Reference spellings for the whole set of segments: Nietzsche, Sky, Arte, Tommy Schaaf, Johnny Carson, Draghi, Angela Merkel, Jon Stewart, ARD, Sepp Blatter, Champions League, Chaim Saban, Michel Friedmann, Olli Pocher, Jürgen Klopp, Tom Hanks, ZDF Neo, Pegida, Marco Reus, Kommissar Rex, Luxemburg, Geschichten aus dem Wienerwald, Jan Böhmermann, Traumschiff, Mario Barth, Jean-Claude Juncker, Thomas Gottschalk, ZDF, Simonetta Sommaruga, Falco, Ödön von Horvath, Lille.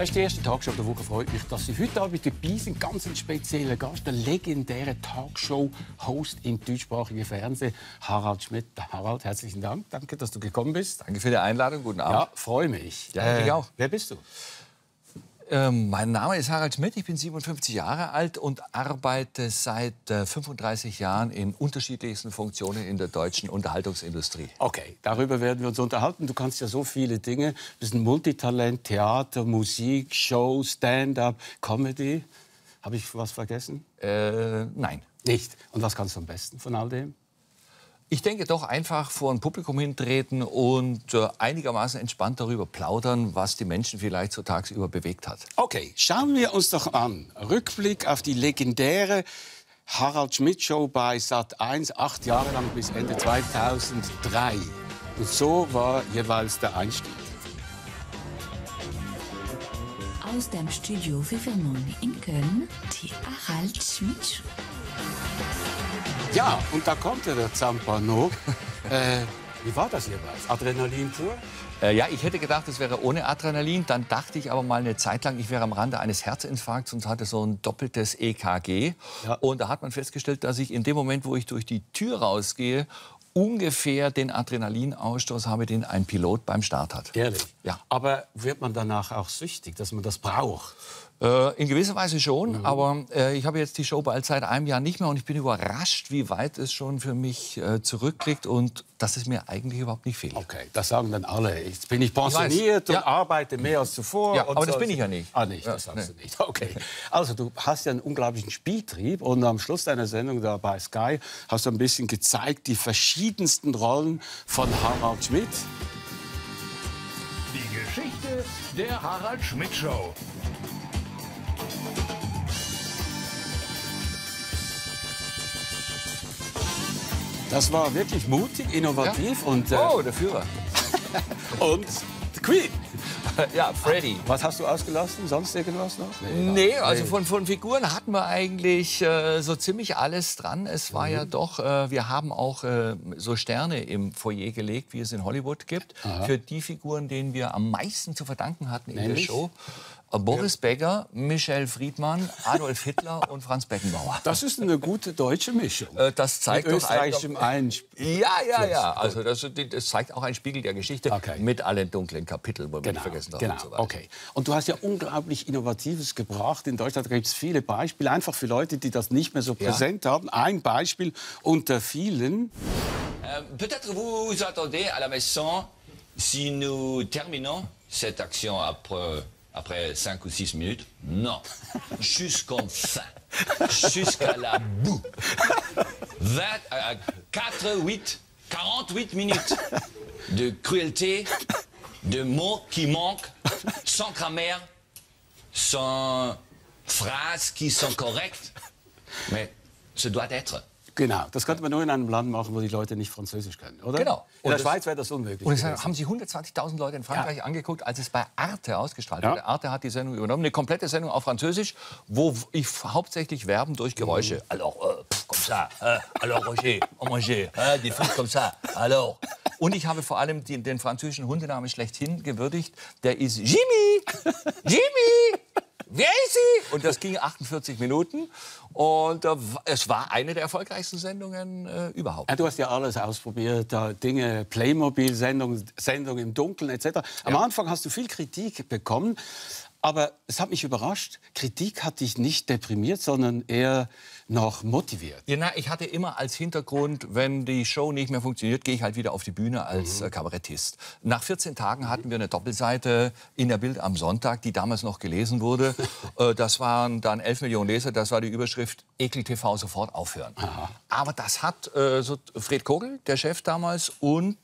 Das ist die erste Talkshow der Woche. Freut mich, dass Sie heute Abend dabei sind. Ganz einen speziellen Gast, der legendäre Talkshow-Host im deutschsprachigen Fernsehen, Harald Schmidt. Harald, herzlichen Dank. Danke, dass du gekommen bist. Danke für die Einladung. Guten Abend. Ja, freue mich. Ja, ich auch. Wer bist du? Mein Name ist Harald Schmidt, ich bin 57 Jahre alt und arbeite seit 35 Jahren in unterschiedlichsten Funktionen in der deutschen Unterhaltungsindustrie. Okay, darüber werden wir uns unterhalten. Du kannst ja so viele Dinge. Du bist ein Multitalent, Theater, Musik, Show, Stand-up, Comedy. Habe ich was vergessen? Nein. Nicht. Und was kannst du am besten von all dem? Ich denke doch, einfach vor ein Publikum hintreten und einigermaßen entspannt darüber plaudern, was die Menschen vielleicht so tagsüber bewegt hat. Okay, schauen wir uns doch an. Rückblick auf die legendäre Harald Schmidt Show bei SAT 1, 8 Jahre lang bis Ende 2003. Und so war jeweils der Einstieg. Aus dem Studio FIVMON in Köln, die Harald Schmidt Show. Ja, und da kommt ja der Zampano. Wie war das jeweils? Adrenalin pur? Ja, ich hätte gedacht, es wäre ohne Adrenalin. Dann dachte ich aber mal eine Zeit lang, ich wäre am Rande eines Herzinfarkts und hatte so ein doppeltes EKG. Ja. Und da hat man festgestellt, dass ich in dem Moment, wo ich durch die Tür rausgehe, ungefähr den Adrenalinausstoß habe, den ein Pilot beim Start hat. Ehrlich? Ja. Aber wird man danach auch süchtig, dass man das braucht? In gewisser Weise schon, aber ich habe jetzt die Show bald seit einem Jahr nicht mehr und ich bin überrascht, wie weit es schon für mich zurückliegt und dass es mir eigentlich überhaupt nicht fehlt. Okay, das sagen dann alle. Jetzt bin ich pensioniert und arbeite mehr als zuvor. Ja, und aber so das bin ich ja nicht. Ah, nicht, das sagst du nicht. Okay. Also du hast ja einen unglaublichen Spieltrieb und am Schluss deiner Sendung da bei Sky hast du ein bisschen gezeigt, die verschiedensten Rollen von Harald Schmidt. Die Geschichte der Harald Schmidt Show. Das war wirklich mutig, innovativ und... Oh, der Führer. Und die Queen. Ja, Freddy. Was hast du ausgelassen? Sonst irgendwas noch? Nee, also von Figuren hatten wir eigentlich so ziemlich alles dran. Es war ja doch, wir haben auch so Sterne im Foyer gelegt, wie es in Hollywood gibt, für die Figuren, denen wir am meisten zu verdanken hatten in der Show. Boris Becker, Michel Friedmann, Adolf Hitler und Franz Beckenbauer. Das ist eine gute deutsche Mischung. Das zeigt mit österreichischem Einspiel. Ja. Also das zeigt auch einen Spiegel der Geschichte mit allen dunklen Kapiteln, wo wir nicht vergessen haben. Genau. Und so weiter. Okay. Und du hast ja unglaublich Innovatives gebracht. In Deutschland gibt es viele Beispiele, einfach für Leute, die das nicht mehr so präsent haben. Ein Beispiel unter vielen. Peut-être vous attendez à la maison, si nous terminons cette action après. Après 5 ou 6 minutes, non. Jusqu'en fin. Jusqu'à la boue. 48 minutes de cruauté, de mots qui manquent, sans grammaire, sans phrases qui sont correctes. Mais ce doit être. Genau, das könnte man nur in einem Land machen, wo die Leute nicht Französisch können, oder? Genau. In der Schweiz wäre das unmöglich. Und deshalb haben sich 120.000 Leute in Frankreich angeguckt, als es bei Arte ausgestrahlt wurde. Arte hat die Sendung übernommen, eine komplette Sendung auf Französisch, wo ich hauptsächlich werben durch Geräusche. Alors, comme ça, alors, Roger, on mange, des frites comme ça, alors. Und ich habe vor allem den französischen Hundenamen schlechthin gewürdigt, der ist Jimmy, Jimmy. Wer ist sie? Und das ging 48 Minuten. Und es war eine der erfolgreichsten Sendungen überhaupt. Ja, du hast ja alles ausprobiert, Dinge, Playmobil-Sendung, Sendung im Dunkeln etc. Am Anfang hast du viel Kritik bekommen, aber es hat mich überrascht. Kritik hat dich nicht deprimiert, sondern eher noch motiviert. Ja, na, ich hatte immer als Hintergrund, wenn die Show nicht mehr funktioniert, gehe ich halt wieder auf die Bühne als Kabarettist. Nach 14 Tagen hatten wir eine Doppelseite in der Bild am Sonntag, die damals noch gelesen wurde. Das waren dann 11 Millionen Leser, das war die Überschrift Ekel TV sofort aufhören. Aha. Aber das hat Fred Kogel, der Chef damals, und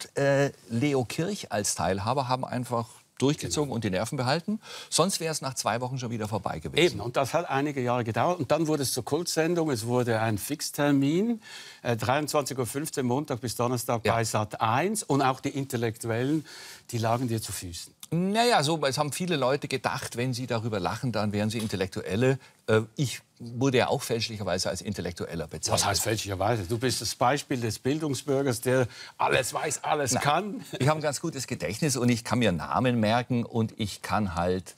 Leo Kirch als Teilhaber haben einfach durchgezogen und die Nerven behalten. Sonst wäre es nach 2 Wochen schon wieder vorbei gewesen. Eben, und das hat einige Jahre gedauert. Und dann wurde es zur Kultsendung, es wurde ein Fixtermin, 23:15 Uhr, Montag bis Donnerstag bei SAT 1. Und auch die Intellektuellen, die lagen dir zu Füßen. Naja, so, es haben viele Leute gedacht, wenn sie darüber lachen, dann wären sie Intellektuelle. Ich wurde ja auch fälschlicherweise als Intellektueller bezeichnet. Was heißt fälschlicherweise? Du bist das Beispiel des Bildungsbürgers, der alles weiß, alles kann. Ich habe ein ganz gutes Gedächtnis und ich kann mir Namen merken und ich kann halt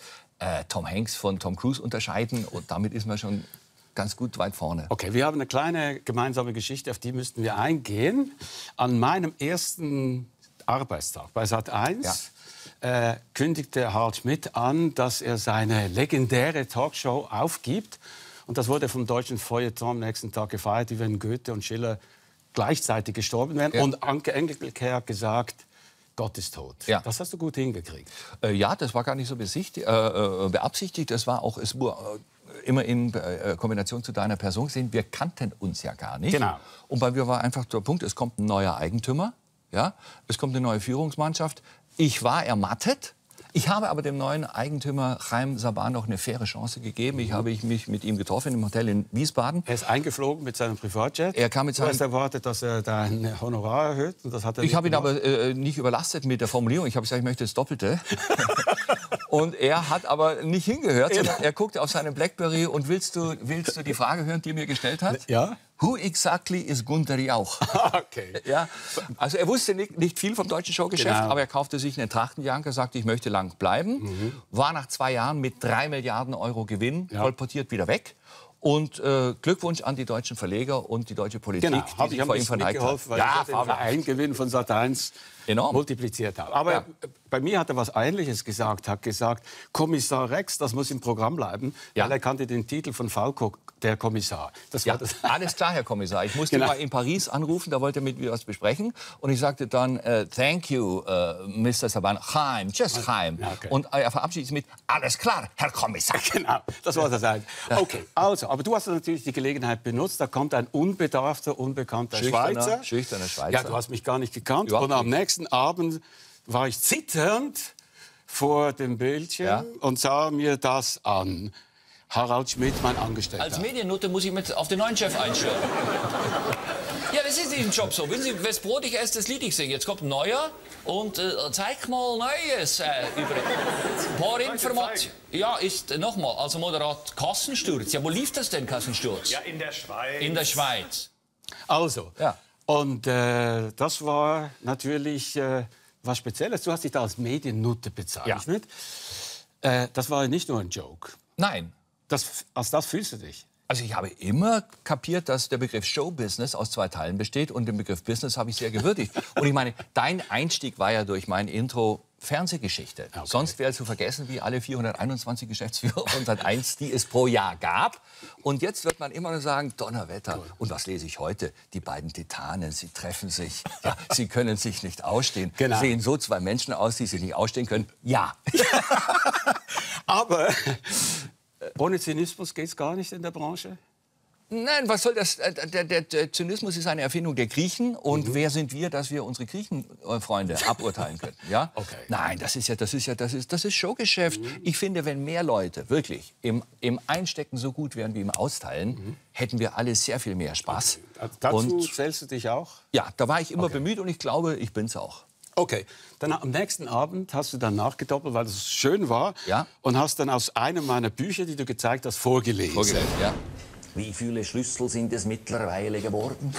Tom Hanks von Tom Cruise unterscheiden. Und damit ist man schon ganz gut weit vorne. Okay, wir haben eine kleine gemeinsame Geschichte, auf die müssten wir eingehen. An meinem ersten Arbeitstag bei SAT 1... Ja. Kündigte Harald Schmidt an, dass er seine legendäre Talkshow aufgibt. Und das wurde vom deutschen Feuilleton am nächsten Tag gefeiert, wie wenn Goethe und Schiller gleichzeitig gestorben wären. Ja. Und Anke Engelke hat gesagt, Gott ist tot. Ja. Das hast du gut hingekriegt. Ja, das war gar nicht so beabsichtigt. Das war auch immer in Kombination zu deiner Person gesehen. Wir kannten uns ja gar nicht. Genau. Und bei mir war einfach der Punkt, es kommt ein neuer Eigentümer, ja? Es kommt eine neue Führungsmannschaft. Ich war ermattet. Ich habe aber dem neuen Eigentümer Chaim Saban noch eine faire Chance gegeben. Ich habe mich mit ihm getroffen im Hotel in Wiesbaden. Er ist eingeflogen mit seinem Privatjet. Er kam mit seinem... Du hast erwartet, dass er dein Honorar erhöht. Und das hat er nicht gemacht. Ich habe ihn aber nicht überlastet mit der Formulierung. Ich habe gesagt, ich möchte das Doppelte. Und er hat aber nicht hingehört. Ja. Er guckte auf seine Blackberry und willst du die Frage hören, die er mir gestellt hat? Ja. Who exactly is Gunther Jauch? Okay. Ja, also er wusste nicht viel vom deutschen Showgeschäft, genau. Aber er kaufte sich einen Trachtenjanker, sagte, ich möchte lang bleiben, war nach 2 Jahren mit 3 Milliarden Euro Gewinn kolportiert wieder weg. Und Glückwunsch an die deutschen Verleger und die deutsche Politik, genau. Die sich vor ihm verneigt hat. Weil ja, ich den Vereingewinn von SAT1 enorm multipliziert habe. Aber ja. Bei mir hat er was Ähnliches gesagt. Hat gesagt, Kommissar Rex, das muss im Programm bleiben, ja. Weil er kannte den Titel von Falco, der Kommissar. Das war ja, das. Alles klar, Herr Kommissar. Ich musste mal in Paris anrufen, da wollte er mit mir was besprechen. Und ich sagte dann, thank you, Mr. Saban, Chaim, just Chaim. Okay. Und er verabschiedet sich mit, alles klar, Herr Kommissar. Genau, das war das eigentlich. Okay, also. Aber du hast natürlich die Gelegenheit benutzt. Da kommt ein unbedarfter, unbekannter Schweizer. Schüchterner Schweizer. Ja, du hast mich gar nicht gekannt. Überhaupt und am nächsten Abend war ich zitternd vor dem Bildschirm und sah mir das an. Harald Schmidt, mein Angestellter. Als Mediennutte muss ich mit auf den neuen Chef einstellen. Ja, das ist im Job so. Wissen Sie, wes Brot ich esse, das Lied ich singe. Jetzt kommt ein neuer und zeig mal Neues über ein paar Informationen. Ja, ist nochmal, also Moderat Kassensturz. Ja, wo lief das denn, Kassensturz? Ja, in der Schweiz. In der Schweiz. Also, und das war natürlich was Spezielles. Du hast dich da als Mediennutte bezeichnet. Ja. Das war nicht nur ein Joke. Nein. Als das fühlst du dich? Also ich habe immer kapiert, dass der Begriff Showbusiness aus 2 Teilen besteht. Und den Begriff Business habe ich sehr gewürdigt. Und ich meine, dein Einstieg war ja durch mein Intro Fernsehgeschichte. Okay. Sonst wäre zu vergessen, wie alle 421 Geschäftsführer von SAT1, die es pro Jahr gab. Und jetzt wird man immer nur sagen, Donnerwetter. Cool. Und was lese ich heute? Die beiden Titanen, sie treffen sich. Ja, sie können sich nicht ausstehen. Genau. Sehen so 2 Menschen aus, die sich nicht ausstehen können? Ja. Aber... Ohne Zynismus geht es gar nicht in der Branche? Nein, was soll das? Der Zynismus ist eine Erfindung der Griechen. Und wer sind wir, dass wir unsere Griechenfreunde aburteilen können? Ja? Okay. Nein, das ist Showgeschäft. Ich finde, wenn mehr Leute wirklich im Einstecken so gut wären wie im Austeilen, hätten wir alle sehr viel mehr Spaß. Okay. Dazu zählst du dich auch? Ja, da war ich immer bemüht und ich glaube, ich bin's auch. Okay, dann am nächsten Abend hast du dann nachgedoppelt, weil es schön war, und hast dann aus einem meiner Bücher, die du gezeigt hast, vorgelesen. Wie viele Schlüssel sind es mittlerweile geworden?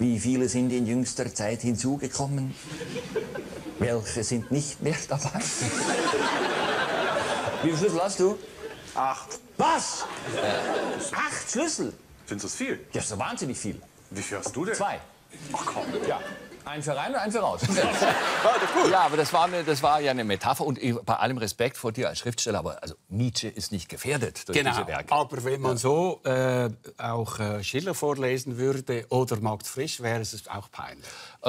Wie viele sind in jüngster Zeit hinzugekommen? Welche sind nicht mehr dabei? Wie viele Schlüssel hast du? 8. Was? 8 Schlüssel? Findest du das viel? Ja, so wahnsinnig viel. Wie viel hast du denn? 2. Ach komm, ja. Ein für rein und ein für raus. Ja, aber das war ja eine Metapher. Und bei allem Respekt vor dir als Schriftsteller, aber also Nietzsche ist nicht gefährdet durch diese Werke. Aber wenn man so auch Schiller vorlesen würde oder Max Frisch, wäre es auch peinlich.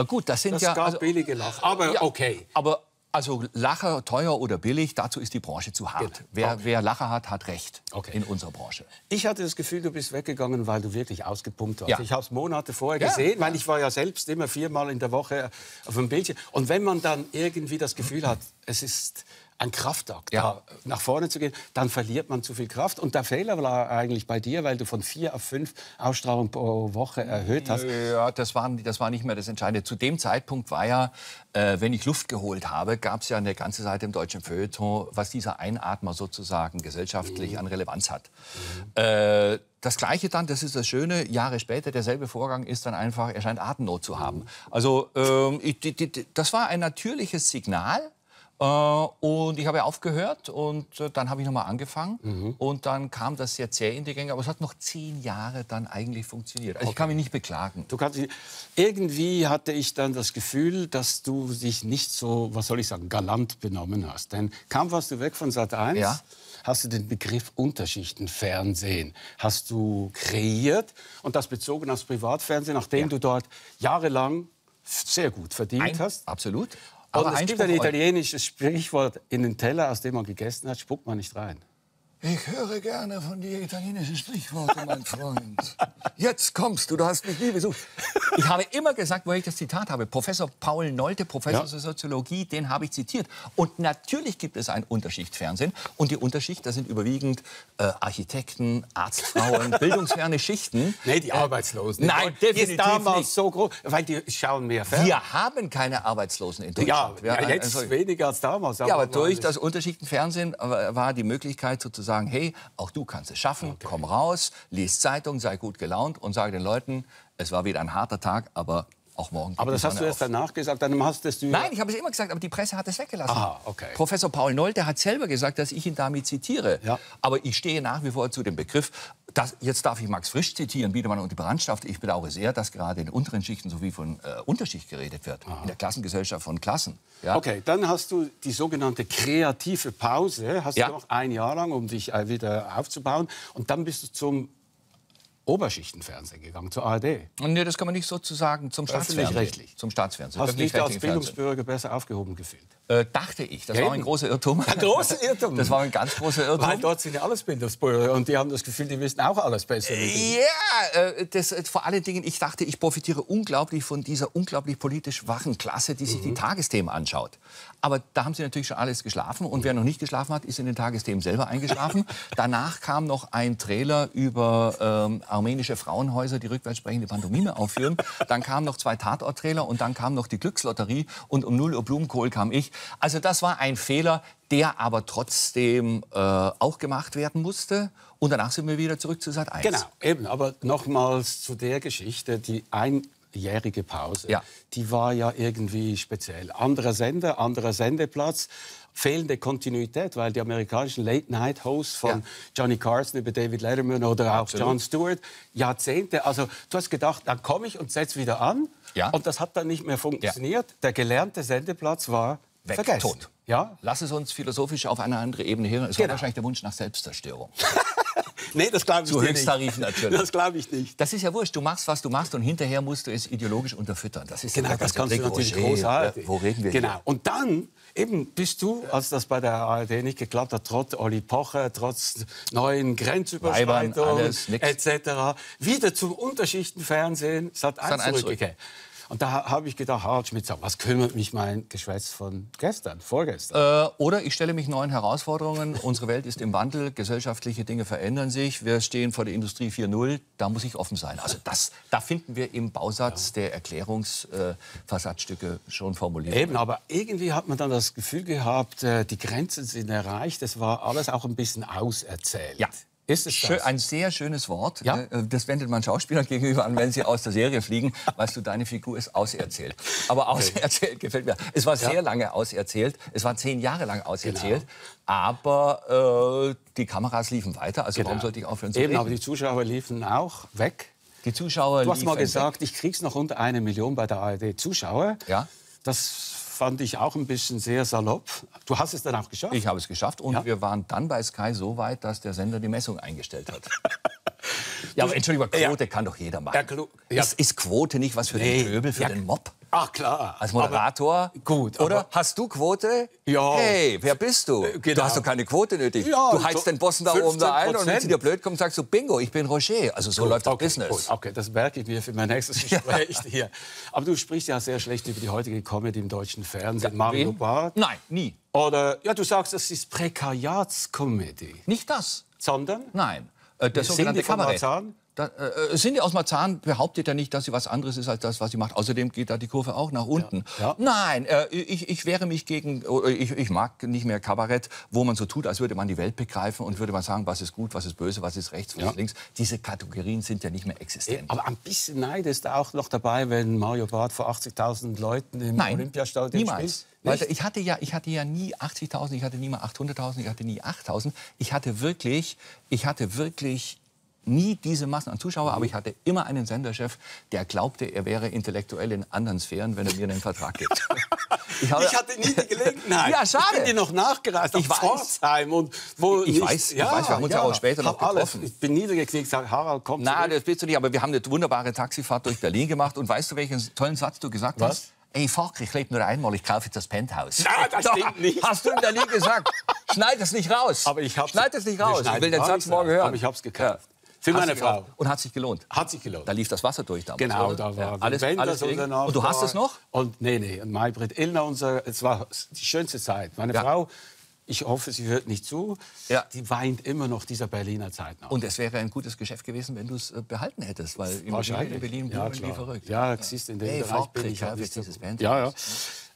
Gut, das sind ja... Das gab billige Lacher, aber okay. Aber also Lacher, teuer oder billig, dazu ist die Branche zu hart. Genau. Wer Lacher hat, hat Recht in unserer Branche. Ich hatte das Gefühl, du bist weggegangen, weil du wirklich ausgepumpt warst. Ja. Ich habe es Monate vorher gesehen, weil ich war ja selbst immer 4-mal in der Woche auf dem Bildschirm. Und wenn man dann irgendwie das Gefühl hat, es ist ein Kraftakt, da nach vorne zu gehen, dann verliert man zu viel Kraft. Und der Fehler war eigentlich bei dir, weil du von 4 auf 5 Ausstrahlungen pro Woche erhöht hast. Ja, das war nicht mehr das Entscheidende. Zu dem Zeitpunkt war ja, wenn ich Luft geholt habe, gab es ja eine ganze Seite im deutschen Feuilleton, was dieser Einatmer sozusagen gesellschaftlich an Relevanz hat. Das Gleiche dann, das ist das Schöne, Jahre später, derselbe Vorgang ist dann einfach, er scheint Atemnot zu haben. Also das war ein natürliches Signal. Und ich habe aufgehört und dann habe ich nochmal angefangen. Und dann kam das jetzt sehr in die Gänge. Aber es hat noch 10 Jahre dann eigentlich funktioniert. Also ich kann mich nicht beklagen. Du kannst, irgendwie hatte ich dann das Gefühl, dass du dich nicht so, was soll ich sagen, galant benommen hast. Denn kaum warst du weg von Sat 1, ja, hast du den Begriff Unterschichtenfernsehen, hast du kreiert und das bezogen aufs Privatfernsehen, nachdem du dort jahrelang sehr gut verdient hast. Absolut. Aber es gibt ein italienisches Sprichwort, in den Teller, aus dem man gegessen hat, spuckt man nicht rein. Ich höre gerne von dir italienische Sprichworte, mein Freund. Jetzt kommst du, du hast mich nie besucht. Ich habe immer gesagt, wo ich das Zitat habe, Professor Paul Nolte, Professor für Soziologie, den habe ich zitiert. Und natürlich gibt es ein Unterschichtfernsehen. Und die Unterschicht, das sind überwiegend Architekten, Arztfrauen, bildungsferne Schichten. Nee, die Arbeitslosen. Nein, definitiv ist damals nicht so groß, weil die schauen mehr fern. Wir haben keine Arbeitslosen in Deutschland. Ja, ja, jetzt weniger als damals. Aber ja, aber durch das Unterschichtenfernsehen war die Möglichkeit sozusagen, sagen, hey, auch du kannst es schaffen, komm raus, lies Zeitung, sei gut gelaunt und sage den Leuten, es war wieder ein harter Tag, aber auch morgen. Aber das hast du erst danach gesagt, dann hast du... Nein, ich habe es immer gesagt, aber die Presse hat es weggelassen. Aha, okay. Professor Paul Nolte hat selber gesagt, dass ich ihn damit zitiere. Ja. Aber ich stehe nach wie vor zu dem Begriff, dass, jetzt darf ich Max Frisch zitieren, Biedermann und die Brandstiftung. Ich bedauere sehr, dass gerade in unteren Schichten so viel von Unterschicht geredet wird. Aha. In der Klassengesellschaft von Klassen. Ja. Okay, dann hast du die sogenannte kreative Pause, hast du noch ein Jahr lang, um dich wieder aufzubauen. Und dann bist du zum Oberschichtenfernsehen gegangen, zur ARD. Nee, das kann man nicht sozusagen, zum Staatsfernsehen. Zum Staatsfernsehen. Hast du dich als Bildungsbürger besser aufgehoben gefühlt? Dachte ich. Das war ein großer Irrtum. Ein großer Irrtum? Das war ein ganz großer Irrtum. Weil dort sind ja alles Bildungsbürger und die haben das Gefühl, die wissen auch alles besser. Ja, vor allen Dingen, ich dachte, ich profitiere unglaublich von dieser unglaublich politisch wachen Klasse, die sich die Tagesthemen anschaut. Aber da haben sie natürlich schon alles geschlafen und wer noch nicht geschlafen hat, ist in den Tagesthemen selber eingeschlafen. Danach kam noch ein Trailer über armenische Frauenhäuser, die rückwärts sprechende Pantomime aufführen. Dann kamen noch 2 Tatort-Trailer und dann kam noch die Glückslotterie und um 0 Uhr Blumenkohl kam ich. Also das war ein Fehler, der aber trotzdem auch gemacht werden musste. Und danach sind wir wieder zurück zu Sat 1. Genau, eben. Aber nochmals zu der Geschichte, die einjährige Pause, die war ja irgendwie speziell. Anderer Sender, anderer Sendeplatz. Fehlende Kontinuität, weil die amerikanischen Late-Night-Hosts von Johnny Carson über David Letterman oder auch Jon Stewart, Jahrzehnte, also du hast gedacht, dann komme ich und setze wieder an und das hat dann nicht mehr funktioniert. Der gelernte Sendeplatz war vergessen. Tot. Ja? Lass es uns philosophisch auf eine andere Ebene hören. Es war wahrscheinlich der Wunsch nach Selbstzerstörung. Nee, das glaube ich nicht. Zu Höchsttarif natürlich. Das glaube ich nicht. Das ist ja wurscht. Du machst, was du machst und hinterher musst du es ideologisch unterfüttern. Das ist genau, das kannst du natürlich großartig. Wo reden wir hier? Und dann eben bist du, als das bei der ARD nicht geklappt hat, trotz Olli Pocher, trotz neuen Grenzüberschreitungen etc. wieder zum Unterschichtenfernsehen Sat.1 zurückgekehrt. Und da habe ich gedacht, Harald Schmidt, was kümmert mich mein Geschwätz von gestern, vorgestern? Oder ich stelle mich neuen Herausforderungen. Unsere Welt ist im Wandel, gesellschaftliche Dinge verändern sich. Wir stehen vor der Industrie 4.0, da muss ich offen sein. Also da finden wir im Bausatz der Erklärungsversatzstücke schon formuliert. Eben, aber irgendwie hat man dann das Gefühl gehabt, die Grenzen sind erreicht. Es war alles auch ein bisschen auserzählt. Ja. Ist es das? Ein sehr schönes Wort. Ja? Das wendet man Schauspielern gegenüber an, wenn sie aus der Serie fliegen. Weißt du, deine Figur ist auserzählt. Aber auserzählt gefällt mir. Es war sehr lange auserzählt. Es war 10 Jahre lang auserzählt. Genau. Aber die Kameras liefen weiter. Also warum sollte ich aufhören zu reden? Aber die Zuschauer liefen auch weg. Die Zuschauer. Du hast mal gesagt, ich krieg's noch unter 1 Million bei der ARD Zuschauer. Ja. Das fand ich auch ein bisschen sehr salopp. Du hast es dann auch geschafft? Ich habe es geschafft und wir waren dann bei Sky so weit, dass der Sender die Messung eingestellt hat. Ja, aber Entschuldigung, Quote kann doch jeder machen. Ist Quote nicht was für den Pöbel, für den Mob? Ach klar. Als Moderator? Aber, gut. Oder hast du Quote? Ja. Hey, wer bist du? Genau. Du hast doch keine Quote nötig. Ja, du heizt den Bossen da oben da ein und wenn sie dir blöd kommen, sagst du, bingo, ich bin Roger. Also so läuft das Business. Gut. Okay, das merke ich mir für mein nächstes Gespräch hier. Aber du sprichst ja sehr schlecht über die heutige Comedy im deutschen Fernsehen. Mario Barth? Nein, nie. Oder, du sagst, das ist Prekariatskomödie. Nicht das. Sondern? Nein. Das sogenannte Kabarett. Dann, Cindy aus Marzahn behauptet ja nicht, dass sie was anderes ist als das, was sie macht. Außerdem geht da die Kurve auch nach unten. Ja. Ja. Nein, ich wehre mich gegen, ich mag nicht mehr Kabarett, wo man so tut, als würde man die Welt begreifen und würde man sagen, was ist gut, was ist böse, was ist rechts, was ist links. Diese Kategorien sind ja nicht mehr existent. Aber ein bisschen Neid ist da auch noch dabei, wenn Mario Barth vor 80.000 Leuten im Olympiastadion spielt. Weil ich hatte ja nie 80.000, ich hatte nie mal 800.000, ich hatte nie 8.000. Ich hatte wirklich nie diese Massen an Zuschauer, aber ich hatte immer einen Senderchef, der glaubte, er wäre intellektuell in anderen Sphären, wenn er mir einen Vertrag gibt. Ich hatte nie die Gelegenheit. Ja, schade. Ich bin dir noch nachgereist nach Pforzheim. Ich weiß, wir haben uns auch später noch getroffen. Ich bin niedergeknickt, sag, Harald, komm zurück. Nein, das bist du nicht, aber wir haben eine wunderbare Taxifahrt durch Berlin gemacht. Und weißt du, welchen tollen Satz du gesagt hast? Ey, fuck, ich lebe nur einmal, ich kaufe jetzt das Penthouse. Nein, das stimmt nicht. Hast du in Berlin gesagt, schneid es nicht raus. Aber ich schneid es nicht raus. Ich will den Satz morgen hören. Aber ich hab's gekauft. Für meine Frau. Und hat sich gelohnt. Hat sich gelohnt. Da lief das Wasser durch damals. Genau, oder? Da war alles und du hast es noch? Und nee, und Maybrit Illner, es war die schönste Zeit. Meine Frau, ich hoffe, sie hört nicht zu, die weint immer noch dieser Berliner Zeit nach. Und es wäre ein gutes Geschäft gewesen, wenn du es behalten hättest, weil in Berlin blumen wie verrückt. Ja, es ist in dem Bereich bin ich dieses Band. Ja.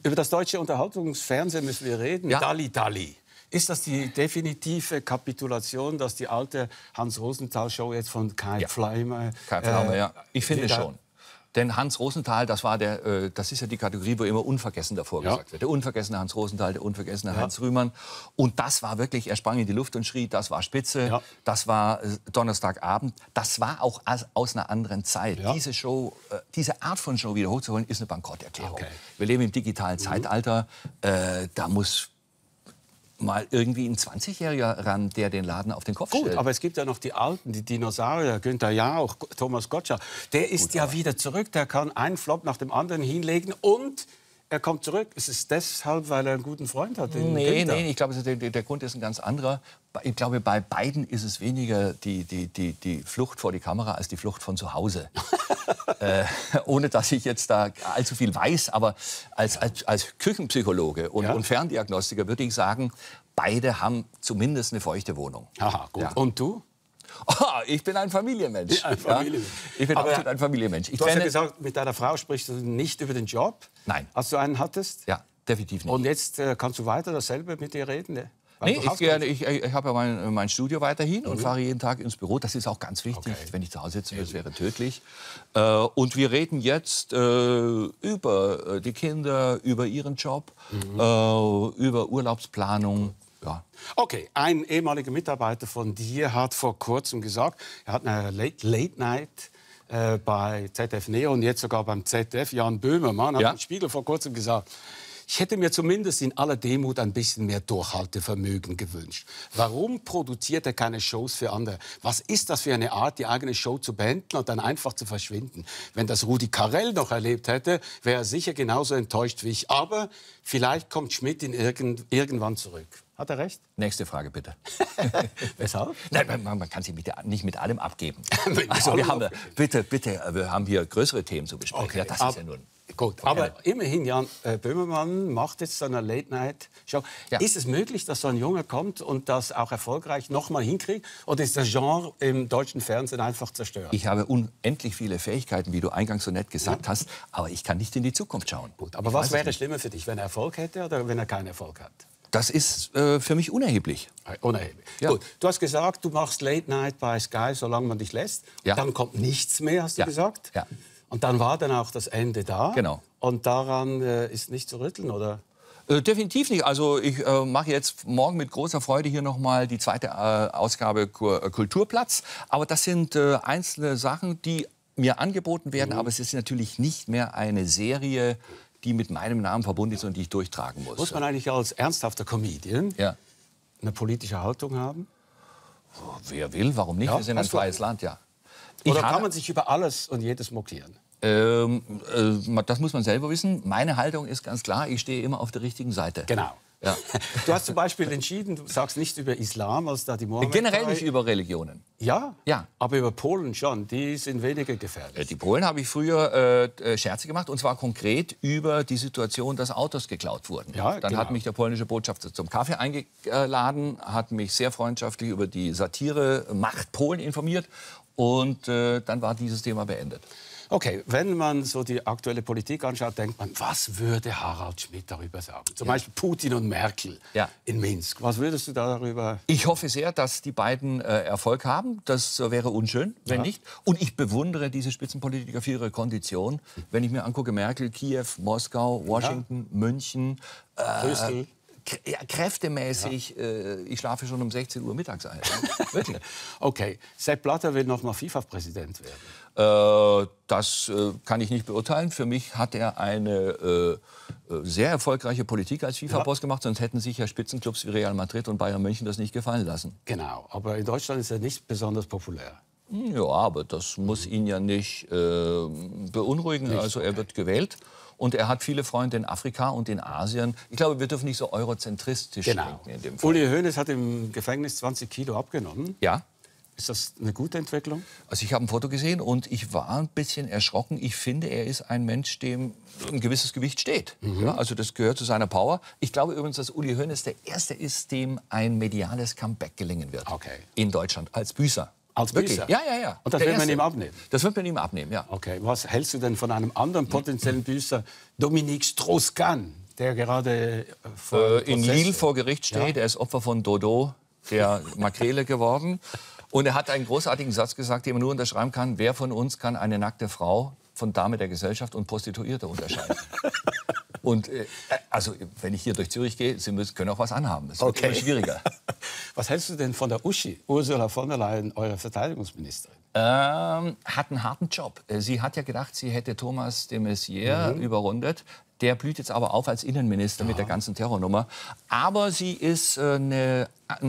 Über das deutsche Unterhaltungsfernsehen müssen wir reden. Ja. Dalli Dalli. Ist das die definitive Kapitulation, dass die alte Hans Rosenthal Show jetzt von Kai Pflaume? Ich finde schon. Denn Hans Rosenthal, das ist ja die Kategorie, wo immer unvergessen davor gesagt wird. Der unvergessene Hans Rosenthal, der unvergessene Hans Rühmann. Und das war wirklich, er sprang in die Luft und schrie, das war Spitze, das war Donnerstagabend. Das war auch aus einer anderen Zeit. Ja. Diese Show, diese Art von Show wieder hochzuholen, ist eine Bankrotterklärung. Okay. Wir leben im digitalen Zeitalter, da muss mal irgendwie ein 20-Jähriger ran, der den Laden auf den Kopf stellt. Gut, aber es gibt ja noch die Alten, die Dinosaurier, Gunther Jauch, Thomas Gottschalk. Der ist wieder zurück, der kann einen Flop nach dem anderen hinlegen und er kommt zurück. Ist es deshalb, weil er einen guten Freund hat? Nee, ich glaube, der Grund ist ein ganz anderer. Ich glaube, bei beiden ist es weniger die Flucht vor die Kamera als die Flucht von zu Hause. Ohne dass ich jetzt da allzu viel weiß, aber als Küchenpsychologe und Ferndiagnostiker würde ich sagen, beide haben zumindest eine feuchte Wohnung. Aha, gut. Ja. Und du? Oh, ich bin ein Familienmensch. Ich bin absolut ein Familienmensch. Du hast ja gesagt, mit deiner Frau sprichst du nicht über den Job, als du einen hattest. Ja, definitiv nicht. Und jetzt kannst du weiter dasselbe mit dir reden, ne? Nee, ich habe ja mein Studio weiterhin und fahre jeden Tag ins Büro. Das ist auch ganz wichtig, wenn ich zu Hause sitze, das wäre tödlich. Und wir reden jetzt über die Kinder, über ihren Job, über Urlaubsplanung. Ja. Okay, ein ehemaliger Mitarbeiter von dir hat vor kurzem gesagt, er hat eine Late-Night bei ZDF Neo und jetzt sogar beim ZDF, Jan Böhmermann, hat im Spiegel vor kurzem gesagt, ich hätte mir zumindest in aller Demut ein bisschen mehr Durchhaltevermögen gewünscht. Warum produziert er keine Shows für andere? Was ist das für eine Art, die eigene Show zu beenden und dann einfach zu verschwinden? Wenn das Rudi Carrell noch erlebt hätte, wäre er sicher genauso enttäuscht wie ich. Aber vielleicht kommt Schmidt irgendwann zurück. Hat er recht? Nächste Frage, bitte. Weshalb? Nein, man kann sich nicht mit allem abgeben. Also, wir haben hier größere Themen zu besprechen. Okay, ja, das ist ja nun... Gut, aber immerhin, Jan Böhmermann macht jetzt so eine Late-Night-Show. Ja. Ist es möglich, dass so ein Junge kommt und das auch erfolgreich noch mal hinkriegt? Oder ist das Genre im deutschen Fernsehen einfach zerstört? Ich habe unendlich viele Fähigkeiten, wie du eingangs so nett gesagt hast, aber ich kann nicht in die Zukunft schauen. Gut, aber was wäre schlimmer für dich, wenn er Erfolg hätte oder wenn er keinen Erfolg hat? Das ist für mich unerheblich. Unerheblich. Ja. Gut. Du hast gesagt, du machst Late-Night bei Sky, solange man dich lässt. Ja. Dann kommt nichts mehr, hast du gesagt. Ja. Und dann war dann auch das Ende da. Genau. Und daran ist nicht zu rütteln, oder? Definitiv nicht. Also ich mache jetzt morgen mit großer Freude hier nochmal die zweite Ausgabe Kulturplatz. Aber das sind einzelne Sachen, die mir angeboten werden. Aber es ist natürlich nicht mehr eine Serie, die mit meinem Namen verbunden ist und die ich durchtragen muss. Muss man eigentlich als ernsthafter Comedian eine politische Haltung haben? Oh, wer will, warum nicht? Ja, wir sind ein freies Land, Oder kann man sich über alles und jedes mokieren? Das muss man selber wissen. Meine Haltung ist ganz klar, ich stehe immer auf der richtigen Seite. Genau. Ja. Du hast zum Beispiel entschieden, du sagst nichts über Islam, als da die Mohammed... Generell nicht über Religionen. Ja, aber über Polen schon, die sind weniger gefährlich. Die Polen habe ich früher Scherze gemacht, und zwar konkret über die Situation, dass Autos geklaut wurden. Ja, dann hat mich der polnische Botschafter zum Kaffee eingeladen, hat mich sehr freundschaftlich über die Satire Macht Polen informiert. Und dann war dieses Thema beendet. Okay, wenn man so die aktuelle Politik anschaut, denkt man, was würde Harald Schmidt darüber sagen? Zum Beispiel Putin und Merkel in Minsk. Was würdest du darüber? Ich hoffe sehr, dass die beiden Erfolg haben. Das wäre unschön, wenn nicht. Und ich bewundere diese Spitzenpolitiker für ihre Kondition. Wenn ich mir angucke, Merkel, Kiew, Moskau, Washington, München, Brüssel. Kräftemäßig, ich schlafe schon um 16 Uhr mittags ein. Wirklich. Okay, Sepp Blatter will noch mal FIFA-Präsident werden. Das kann ich nicht beurteilen. Für mich hat er eine sehr erfolgreiche Politik als FIFA-Boss gemacht, sonst hätten sich ja Spitzenclubs wie Real Madrid und Bayern München das nicht gefallen lassen. Genau, aber in Deutschland ist er nicht besonders populär. Ja, aber das muss ihn ja nicht beunruhigen. Nicht, also er wird gewählt. Und er hat viele Freunde in Afrika und in Asien. Ich glaube, wir dürfen nicht so eurozentristisch denken in dem Fall. Uli Hoeneß hat im Gefängnis 20 Kilo abgenommen. Ja. Ist das eine gute Entwicklung? Also ich habe ein Foto gesehen und ich war ein bisschen erschrocken. Ich finde, er ist ein Mensch, dem ein gewisses Gewicht steht. Mhm. Ja, also das gehört zu seiner Power. Ich glaube übrigens, dass Uli Hoeneß der Erste ist, dem ein mediales Comeback gelingen wird. Okay. In Deutschland, als Büßer. Als Büßer? Ja, ja, ja. Und das wird man ihm abnehmen? Das wird man ihm abnehmen, ja. Okay, was hältst du denn von einem anderen potenziellen Büßer, Dominique Strauss-Kahn, der gerade vor in Lille vor Gericht steht? Ja. Er ist Opfer von Dodo, der Makrele geworden. Und er hat einen großartigen Satz gesagt, den man nur unterschreiben kann. Wer von uns kann eine nackte Frau von Dame der Gesellschaft und Prostituierte unterscheiden? Und also, wenn ich hier durch Zürich gehe, Sie können auch was anhaben. Das wird immer schwieriger. Was hältst du denn von der Uschi, Ursula von der Leyen, eure Verteidigungsministerin? Hat einen harten Job. Sie hat ja gedacht, sie hätte Thomas de Maizière überrundet. Der blüht jetzt aber auf als Innenminister mit der ganzen Terrornummer. Aber sie ist ein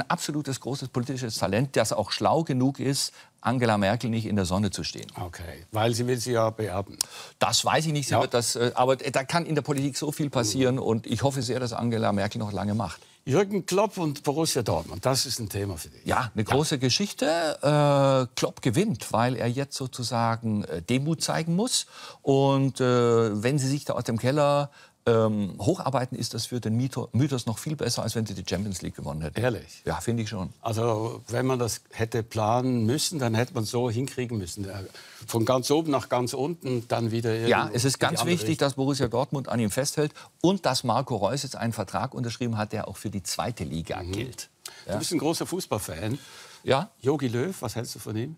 absolutes großes politisches Talent, das auch schlau genug ist, Angela Merkel nicht in der Sonne zu stehen. Okay, weil sie will sie ja beerben. Das weiß ich nicht, sie wird das, aber da kann in der Politik so viel passieren und ich hoffe sehr, dass Angela Merkel noch lange macht. Jürgen Klopp und Borussia Dortmund, das ist ein Thema für dich. Ja, eine große Geschichte. Klopp gewinnt, weil er jetzt sozusagen Demut zeigen muss. Und wenn sie sich da aus dem Keller hocharbeiten, ist das für den Mythos noch viel besser, als wenn sie die Champions League gewonnen hätten. Ehrlich? Ja, finde ich schon. Also wenn man das hätte planen müssen, dann hätte man es so hinkriegen müssen. Von ganz oben nach ganz unten, dann wieder irgendwo. Ja, es ist ganz wichtig, dass Borussia Dortmund an ihm festhält und dass Marco Reus jetzt einen Vertrag unterschrieben hat, der auch für die zweite Liga gilt. Ja? Du bist ein großer Fußballfan. Ja. Jogi Löw, was hältst du von ihm?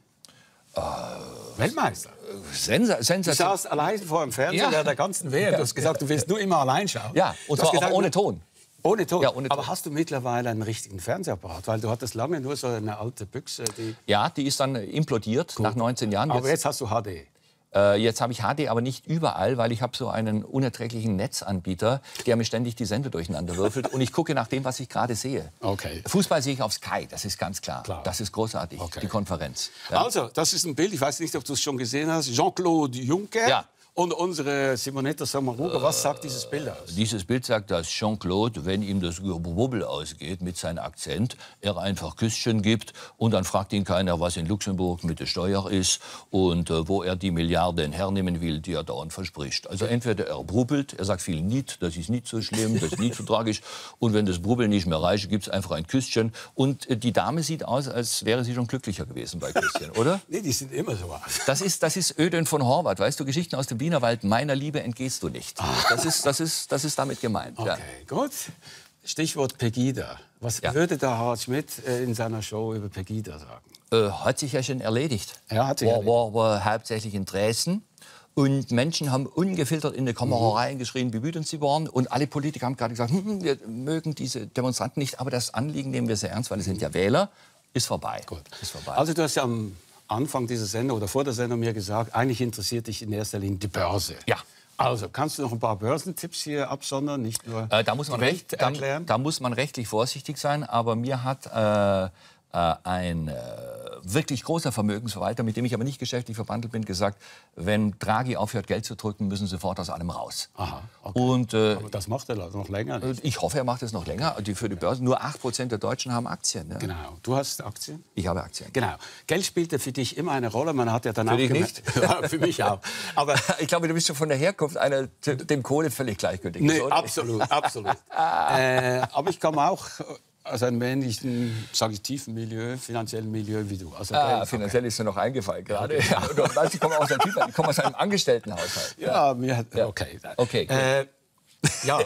Weltmeister. Sensation. Du saß allein vor dem Fernseher während der ganzen Welt. Du hast gesagt, du willst nur immer allein schauen. Ja, und zwar auch ohne Ton. Ohne Ton. Ja, ohne Ton. Aber hast du mittlerweile einen richtigen Fernsehapparat? Weil du hattest lange nur so eine alte Büchse. Die die ist dann implodiert nach 19 Jahren. Aber jetzt hast du HD. Jetzt habe ich HD, aber nicht überall, weil ich habe so einen unerträglichen Netzanbieter, der mir ständig die Sender durcheinander würfelt. Und ich gucke nach dem, was ich gerade sehe. Okay. Fußball sehe ich auf Sky, das ist ganz klar. Das ist großartig, die Konferenz. Ja. Also, das ist ein Bild, ich weiß nicht, ob du es schon gesehen hast, Jean-Claude Juncker. Ja. Und unsere Simonetta Sommaruga, was sagt dieses Bild aus? Dieses Bild sagt, dass Jean-Claude, wenn ihm das Bubbel ausgeht mit seinem Akzent, er einfach Küsschen gibt und dann fragt ihn keiner, was in Luxemburg mit der Steuer ist und wo er die Milliarden hernehmen will, die er dauernd verspricht. Also entweder er brubbelt, er sagt viel nicht, das ist nicht so schlimm, das ist nicht so tragisch. Und wenn das Brubbeln nicht mehr reicht, gibt es einfach ein Küsschen. Und die Dame sieht aus, als wäre sie schon glücklicher gewesen bei Küsschen, oder? Nee, die sind immer so. Das ist Ödön von Horvath, weißt du, Geschichten aus dem Wienerwald, meiner Liebe entgehst du nicht. Das ist damit gemeint. Okay, gut. Stichwort Pegida. Was würde der Harald Schmidt in seiner Show über Pegida sagen? Hat sich ja schon erledigt. Ja, hat sich erledigt. War hauptsächlich in Dresden. Und Menschen haben ungefiltert in die Kamera reingeschrien, wie wütend sie waren. Und alle Politiker haben gerade gesagt, wir mögen diese Demonstranten nicht, aber das Anliegen nehmen wir sehr ernst, weil es sind ja Wähler. Ist vorbei. Gut. Ist vorbei. Also du hast ja am Anfang dieser Sendung oder vor der Sendung mir gesagt, eigentlich interessiert dich in erster Linie die Börse. Ja. Also, kannst du noch ein paar Börsentipps hier absondern? Nicht nur da muss man rechtlich vorsichtig sein, aber mir hat ein wirklich großer Vermögensverwalter, mit dem ich aber nicht geschäftlich verbandelt bin, gesagt, wenn Draghi aufhört, Geld zu drücken, müssen Sie sofort aus allem raus. Aha, okay. Und, aber das macht er noch länger nicht. Ich hoffe, er macht es noch länger. Für die Börse, nur 8% der Deutschen haben Aktien. Ne? Genau. Du hast Aktien? Ich habe Aktien. Genau. Geld spielte für dich immer eine Rolle. Man hat ja danach für dich nicht? Ja, für mich auch. Aber ich glaube, du bist schon von der Herkunft einer dem Kohle völlig gleichgültig. Nee, absolut, absolut. Aber ich komme auch aus einem ähnlichen, sage ich, tiefen Milieu, finanziellen Milieu wie du. Also finanziell ist mir noch eingefallen gerade. Okay. Ja. Du weißt, ich komme aus einem Angestelltenhaushalt. Ja, okay. Ja,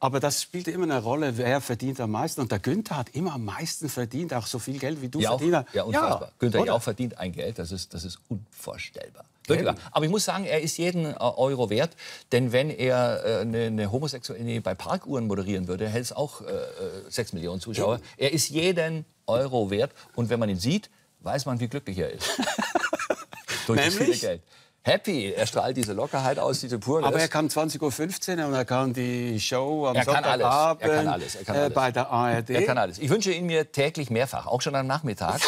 aber das spielte immer eine Rolle, wer verdient am meisten. Und der Günther hat immer am meisten verdient, auch so viel Geld wie du verdient hast. Ja, unfassbar. Ja, Günther Jauch verdient ein Geld, das ist unvorstellbar. Wirklich. Aber ich muss sagen, er ist jeden Euro wert, denn wenn er eine Homosexuelle bei Parkuhren moderieren würde, hätte es auch 6 Millionen Zuschauer. Er ist jeden Euro wert und wenn man ihn sieht, weiß man, wie glücklich er ist. Durch das viele Geld. Happy, er strahlt diese Lockerheit aus, diese Purnis. Aber er kam 20.15 Uhr und er kam die Show am Sonntagabend bei der ARD. Er kann alles. Ich wünsche ihn mir täglich mehrfach, auch schon am Nachmittag.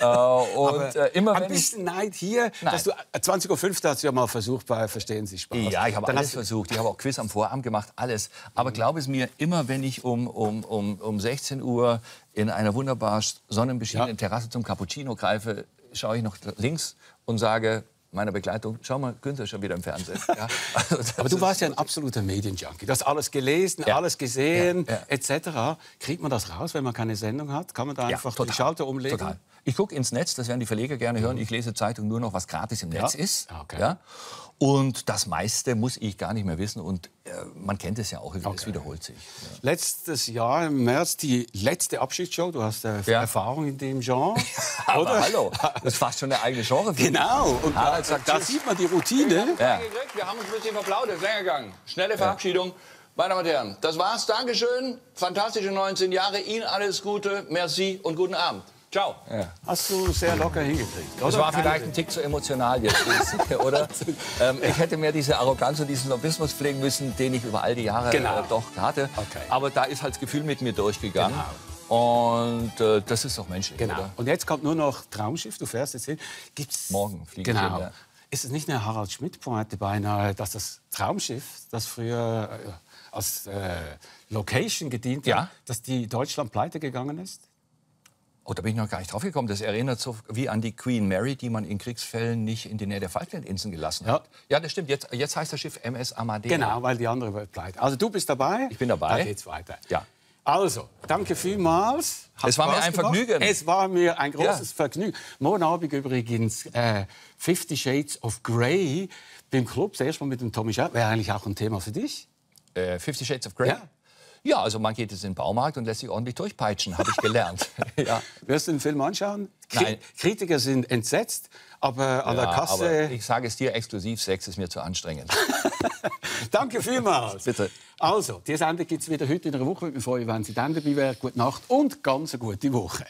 Ein bisschen Neid hier, dass du 20.15 Uhr hast du ja mal versucht bei Verstehen Sie Spaß. Ja, ich habe alles versucht. Ich habe auch Quiz am Vorabend gemacht, alles. Aber glaub es mir, immer wenn ich um 16 Uhr in einer wunderbar sonnenbeschienenen Terrasse zum Cappuccino greife, schaue ich noch links und sage meiner Begleitung, schau mal, Günther ist schon wieder im Fernsehen. Ja, also aber du warst ja ein absoluter Medienjunkie. Du hast alles gelesen, alles gesehen, etc. Kriegt man das raus, wenn man keine Sendung hat? Kann man da einfach den Schalter umlegen? Total. Ich gucke ins Netz, das werden die Verleger gerne hören. Ich lese Zeitung nur noch, was gratis im Netz ist. Okay. Ja? Und das meiste muss ich gar nicht mehr wissen. Und man kennt es ja auch, es wiederholt sich. Ja. Letztes Jahr im März die letzte Abschiedsshow. Du hast Erfahrung in dem Genre. Aber oder? Hallo, das ist fast schon eine eigene Genre. Genau. Und da sieht man die Routine. Wir haben uns ein bisschen verplaudert, länger gegangen. Schnelle Verabschiedung. Meine Damen und Herren, das war's. Dankeschön. Fantastische 19 Jahre. Ihnen alles Gute. Merci und guten Abend. Ciao. Ja. Hast du sehr locker hingekriegt. Das war vielleicht ein Tick zu emotional jetzt, oder? Ich hätte mehr diese Arroganz und diesen Lobbyismus pflegen müssen, den ich über all die Jahre doch hatte. Okay. Aber da ist halt das Gefühl mit mir durchgegangen. Und das ist doch menschlich, oder? Und jetzt kommt nur noch Traumschiff, du fährst jetzt hin. Gibt's morgen fliegen wir hin, ja. Ist es nicht eine Harald Schmidt-Pointe beinahe, dass das Traumschiff, das früher als Location gedient hat, dass die Deutschland pleite gegangen ist? Oh, da bin ich noch gar nicht drauf gekommen. Das erinnert so wie an die Queen Mary, die man in Kriegsfällen nicht in die Nähe der Falklandinseln gelassen hat. Ja, das stimmt. Jetzt heißt das Schiff MS Amadeo. Genau, weil die andere wird pleite. Also du bist dabei. Ich bin dabei. Da geht's weiter. Ja. Also, danke vielmals. Es war mir ein Vergnügen. Es war mir ein großes Vergnügen. Morgen Abend übrigens 50 Shades of Grey beim Club. Das erste Mal mit dem Tommy Schaaf. Wäre eigentlich auch ein Thema für dich? 50 Shades of Grey? Ja. Ja, also man geht jetzt in den Baumarkt und lässt sich ordentlich durchpeitschen, habe ich gelernt. Wirst du den Film anschauen? Nein. Kritiker sind entsetzt, aber an der Kasse... Aber ich sage es dir, exklusiv, Sex ist mir zu anstrengend. Danke vielmals. Bitte. Also, die Sendung gibt es wieder heute in einer Woche. Ich freue mich, wenn Sie dann dabei wären. Gute Nacht und ganz eine gute Woche.